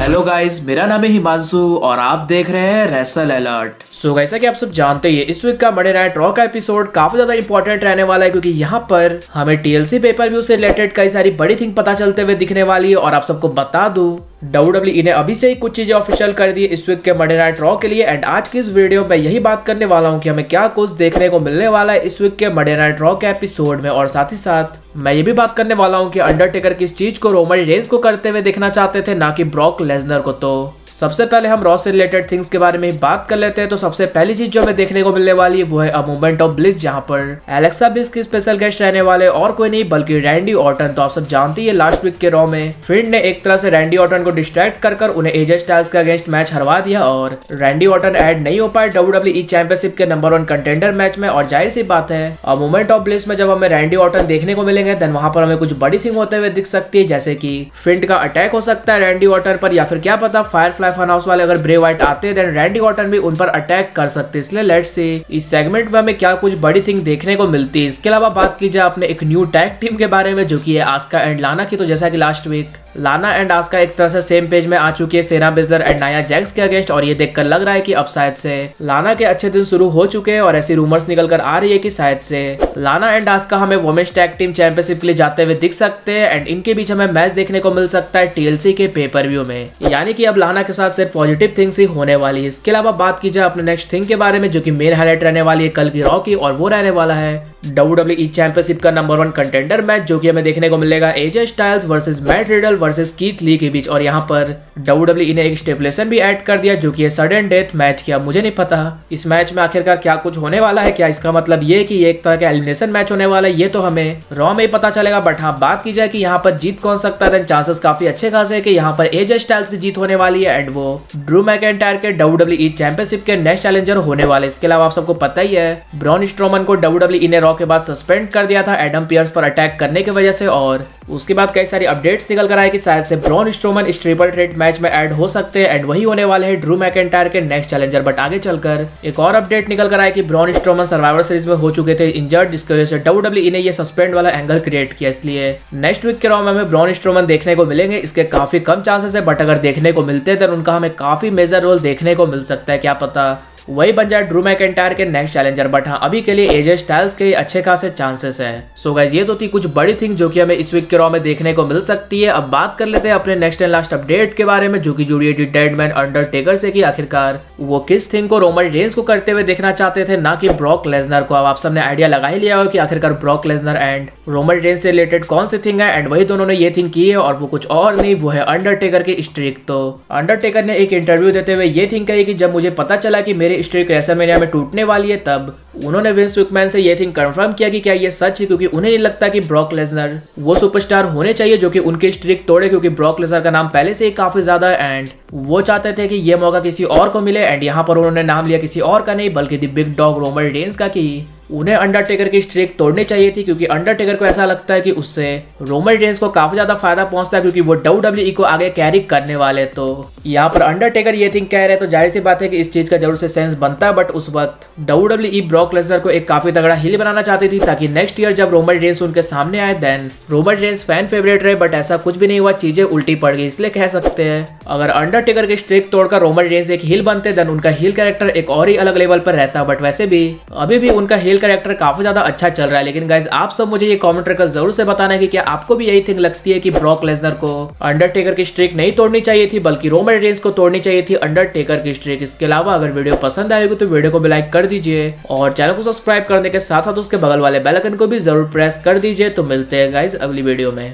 Hello guys, मेरा नाम है हिमांशु और आप देख रहे हैं रेसल अलर्ट। सो गाइस, कि आप सब जानते ही इस वीक का मंडे नाइट रॉ का एपिसोड काफी ज्यादा इंपॉर्टेंट रहने वाला है, क्योंकि यहाँ पर हमें टीएलसी पेपर व्यू से रिलेटेड कई सारी बड़ी थिंग पता चलते हुए दिखने वाली है। और आप सबको बता दूं, WWE ने अभी से ही कुछ चीजें ऑफिशियल कर दी इस वीक के मंडे नाइट रॉ के लिए। एंड आज की इस वीडियो में यही बात करने वाला हूँ कि हमें क्या कुछ देखने को मिलने वाला है इस वीक के मंडे नाइट रॉ के एपिसोड में। और साथ ही साथ मैं ये भी बात करने वाला हूँ कि अंडरटेकर किस चीज को रोमन रेंस को करते हुए देखना चाहते थे, ना कि ब्रॉक लेजनर को। तो सबसे पहले हम रॉ से रिलेटेड थिंग्स के बारे में बात कर लेते हैं। तो सबसे पहली चीज जो हमें देखने को मिलने वाली है वो है अ मोमेंट ऑफ ब्लिस, जहां पर एलेक्सा ब्लिस की स्पेशल गेस्ट रहने वाले और कोई नहीं बल्कि रैंडी ऑर्टन। तो आप सब जानती है लास्ट वीक के रॉ में फिन ने एक तरह से रैंडी ऑर्टन को डिस्ट्रैक्ट कर उन्हें एजे स्टाइल्स के अगेंस्ट मैच हरवा दिया और रैंडी ऑर्टन ऐड नहीं हो पाए WWE चैंपियनशिप के नंबर 1 कंटेंडर मैच में। और जाहिर सी बात है, अ मोमेंट ऑफ ब्लिस में जब हमें रैंडी ऑर्टन देखने को मिलेंगे देन वहां पर हमें कुछ बड़ी थिंग होते हुए दिख सकती है, जैसे कि फिन का अटैक हो सकता है रैंडी ऑर्टन पर, या फिर क्या पता फायर फनहाउस वाले अगर ब्रे वाइट आते हैं देन रैंडी ऑर्टन भी उन पर अटैक कर सकते हैं। इसलिए लेट्स सी इस सेगमेंट में हमें क्या कुछ बड़ी थिंग देखने को मिलती है। इसके अलावा बात की जाए अपने एक न्यू टैग टीम के बारे में, जो कि है आस्का एंड लाना की। तो जैसा कि last week Lana and Asuka एक तरह से सेम पेज में आ चुकी है Shayna Baszler and Nia Jax के अगेंस्ट। और ये देखकर लग रहा है कि अब शायद से लाना के अच्छे दिन शुरू हो चुके हैं और ऐसी रूमर्स निकल कर आ रही है कि शायद से लाना एंड आस्का हमें वोमेन्स टैग टीम चैंपियनशिप के लिए जाते हुए दिख सकते हैं एंड इनके बीच हमें मैच देखने को मिल सकता है टीएलसी के पेपर व्यू में। यानी कि अब लाना के साथ से पॉजिटिव थिंग्स ही होने वाली है। इसके अलावा बात की जाए अपने नेक्स्ट थिंग के बारे में, जो कि मेन हाईलाइट रहने वाली है कल की रॉ की, और वो रहने वाला है WWE चैंपियनशिप का नंबर 1 कंटेंडर मैच, जो कि हमें देखने को मिलेगा AJ Styles versus Matt Riddle versus Keith Lee के बीच। और यहाँ पर WWE ने एक स्टेपलेशन भी ऐड कर दिया, जो कि है सडन डेथ मैच किया। मुझे नहीं पता इस मैच में आखिरकार क्या कुछ होने वाला है। क्या इसका मतलब ये कि एक तरह का एलिमिनेशन मैच होने वाला है? ये तो हमें रॉ में ही पता चलेगा। बट हाँ, बात की जाए कि यहाँ पर जीत कौन सकता है, चांसेस काफी अच्छे खासे है कि यहाँ पर एजे स्टाइल्स की जीत होने वाली है एंड वो ड्रू मैकइंटायर के WWE चैंपियनशिप के नेक्स्ट चैलेंजर होने वाले। इसके अलावा आप सबको पता ही है ब्रॉन स्ट्रोमन को WWE ने के बाद सस्पेंड कर दिया था एडम पियर्स पर अटैक करने की वजह से। और उसके बाद कई सारी अपडेट्स निकल कर आए कि शायद से Braun Strowman triple threat match में ऐड हो सकते हैं एंड वही होने वाले हैं ड्रू मैकइंटायर के नेक्स्ट चैलेंजर। बट आगे चलकर एक और अपडेट निकल कर आया कि ब्रॉन स्ट्रोमन सर्वाइवर सीरीज में हो चुके थे इंजर्ड, जिसकी वजह से WWE ने ये सस्पेंड वाला एंगल क्रिएट किया। इसलिए नेक्स्ट वीक के रॉ में हमें ब्रॉन स्ट्रोमन देखने को मिलेंगे। इसके काफी कम चांसेस है, बट अगर देखने को मिलते हैं तो उनका हमें काफी मेजर रोल देखने को मिल सकता है। क्या पता वही बन जाए ड्रू मैकइंटायर के नेक्स्ट चैलेंजर। बट हाँ, अभी के लिए एजे स्टाइल्स के अच्छे खासे चांसेस है। सो गाइस, ये तो थी कुछ बड़ी थिंग जो कि हमें इस वीक के रॉ में देखने को मिल सकती है। अब बात कर लेते हैं अपने नेक्स्ट एंड लास्ट अपडेट के बारे में, जो कि जुड़ी है डेडमैन अंडरटेकर से कि आखिरकार वो किस थिंग को रोमन रेंस को करते हुए देखना चाहते थे, ना कि ब्रॉक लेजनर को। अब आप सबने आइडिया लगा ही लिया हो कि आखिरकार Brock Lesnar and Roman Reigns से रिलेटेड कौन सी थिंग है एंड वही दोनों ने ये थिंग की है और वो कुछ और नहीं, वो है अंडरटेकर की स्ट्रीक। तो अंडरटेकर ने एक इंटरव्यू देते हुए ये थिंग कही कि जब मुझे पता चला कि मेरी स्ट्रीक रेसलमेनिया में टूटने वाली है, तब उन्होंने विंस मैकमैन से ये थिंग कंफर्म किया कि क्या ये सच है, क्योंकि उन्हें नहीं लगता कि ब्रॉक लेजनर वो सुपरस्टार होने चाहिए जो कि उनकी स्ट्रीक तोड़े, क्योंकि ब्रॉक लेजनर का नाम पहले से ही काफी ज्यादा एंड वो चाहते थे कि ये मौका किसी और को मिले। एंड यहाँ पर उन्होंने नाम लिया किसी और का नहीं बल्कि the big dog Roman Reigns का कि उन्हें अंडरटेकर की स्ट्रीक तोड़नी चाहिए थी, क्योंकि अंडरटेकर को ऐसा लगता है कि उससे रोमन रेंस को काफी ज्यादा फायदा पहुंचता है, क्योंकि वो WWE को आगे कैरी करने वाले। तो यहाँ पर अंडरटेकर ये थिंग कह रहे हैं, तो जाहिर सी बात है कि इस चीज का जरूर से सेंस बनता है। बट उस वक्त WWE ब्रॉक लेजनर को एक काफी तगड़ा हील बनाना चाहती थी, ताकि नेक्स्ट ईयर जब रोमन रेंस उनके सामने आए then Roman Reigns fan favourite रहे। बट ऐसा कुछ भी नहीं हुआ, चीजें उल्टी पड़ गई। इसलिए कह सकते हैं अगर अंडरटेकर की स्ट्रीक तोड़कर रोमन रेंस एक हील बनते देन उनका हील कैरेक्टर एक और ही अलग लेवल पर रहता। बट वैसे भी अभी भी उनका हील कैरेक्टर काफी ज्यादा अच्छा चल रहा है। लेकिन गाइस, आप सब मुझे ये कमेंट करके जरूर से बताना है कि क्या आपको भी यही थिंग लगती है कि ब्रॉक लेजनर को अंडरटेकर की स्ट्रीक नहीं तोड़नी चाहिए थी, बल्कि रोमन रेंस को तोड़नी चाहिए थी अंडरटेकर की स्ट्रीक। इसके अलावा अगर वीडियो पसंद आएगी तो वीडियो को लाइक कर दीजिए और चैनल को सब्सक्राइब करने के साथ साथ उसके बगल वाले बेल आइकन को भी जरूर प्रेस कर दीजिए। तो मिलते हैं गाइस अगली वीडियो में।